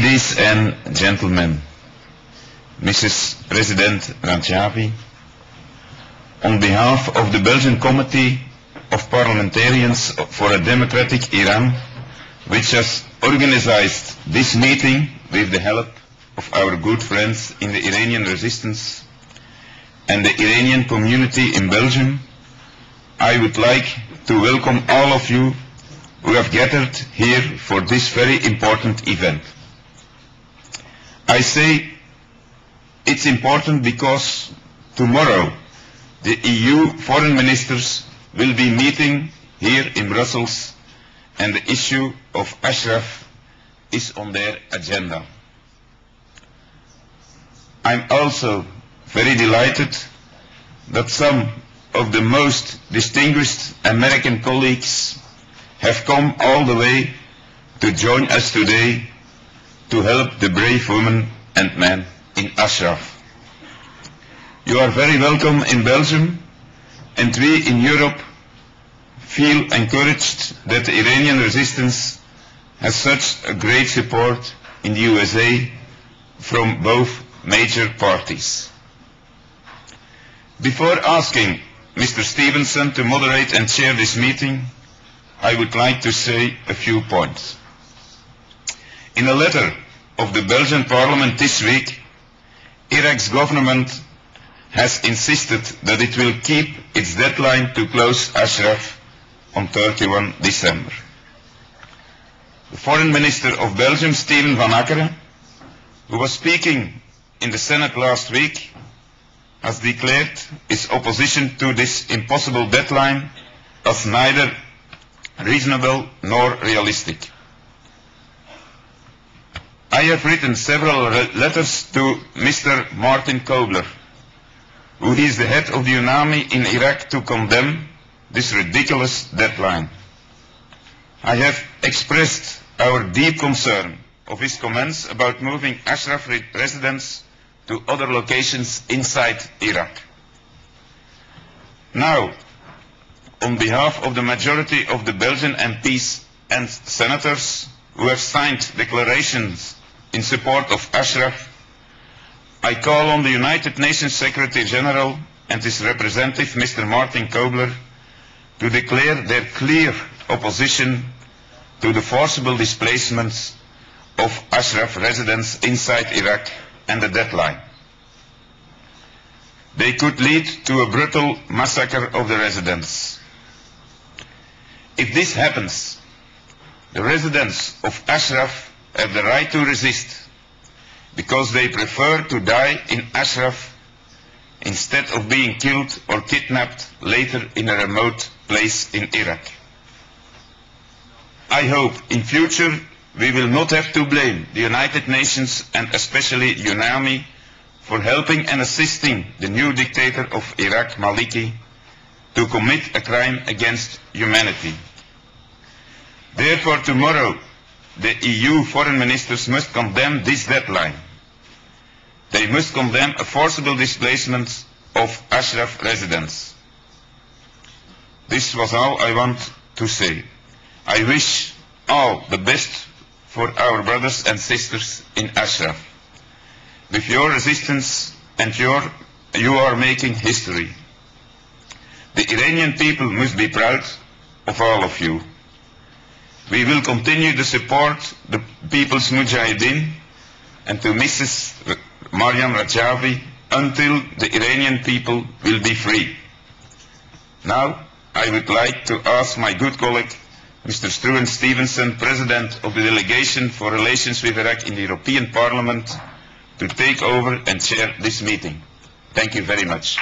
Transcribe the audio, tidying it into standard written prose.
Ladies and gentlemen, Mrs. President Rajavi, on behalf of the Belgian Committee of Parliamentarians for a Democratic Iran, which has organized this meeting with the help of our good friends in the Iranian resistance and the Iranian community in Belgium, I would like to welcome all of you who have gathered here for this very important event. I say it's important because tomorrow the EU foreign ministers will be meeting here in Brussels, and the issue of Ashraf is on their agenda. I'm also very delighted that some of the most distinguished American colleagues have come all the way to join us today to help the brave women and men in Ashraf. You are very welcome in Belgium, and we in Europe feel encouraged that the Iranian resistance has such a great support in the USA from both major parties. Before asking Mr. Stevenson to moderate and chair this meeting, I would like to say a few points. In a letter of the Belgian Parliament this week, Iraq's government has insisted that it will keep its deadline to close Ashraf on 31 December. The Foreign Minister of Belgium, Steven Van Ackeren, who was speaking in the Senate last week, has declared his opposition to this impossible deadline as neither reasonable nor realistic. I have written several letters to Mr. Martin Kobler, who is the head of the UNAMI in Iraq, to condemn this ridiculous deadline. I have expressed our deep concern of his comments about moving Ashraf residents to other locations inside Iraq. Now, on behalf of the majority of the Belgian MPs and senators who have signed declarations in support of Ashraf, I call on the United Nations Secretary General and his representative, Mr. Martin Kobler, to declare their clear opposition to the forcible displacements of Ashraf residents inside Iraq and the deadline. They could lead to a brutal massacre of the residents. If this happens, the residents of Ashraf have the right to resist, because they prefer to die in Ashraf instead of being killed or kidnapped later in a remote place in Iraq. I hope in future we will not have to blame the United Nations and especially UNAMI for helping and assisting the new dictator of Iraq, Maliki, to commit a crime against humanity. Therefore, tomorrow, the EU foreign ministers must condemn this deadline. They must condemn a forcible displacement of Ashraf residents. This was all I want to say. I wish all the best for our brothers and sisters in Ashraf. With your resistance and you are making history. The Iranian people must be proud of all of you. We will continue to support the People's Mujahideen and to Mrs. Maryam Rajavi until the Iranian people will be free. Now, I would like to ask my good colleague, Mr. Struan Stevenson, President of the Delegation for Relations with Iraq in the European Parliament, to take over and chair this meeting. Thank you very much.